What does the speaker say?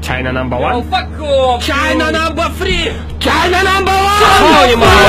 China number 1. Oh, fuck off! China number 3! China number 1!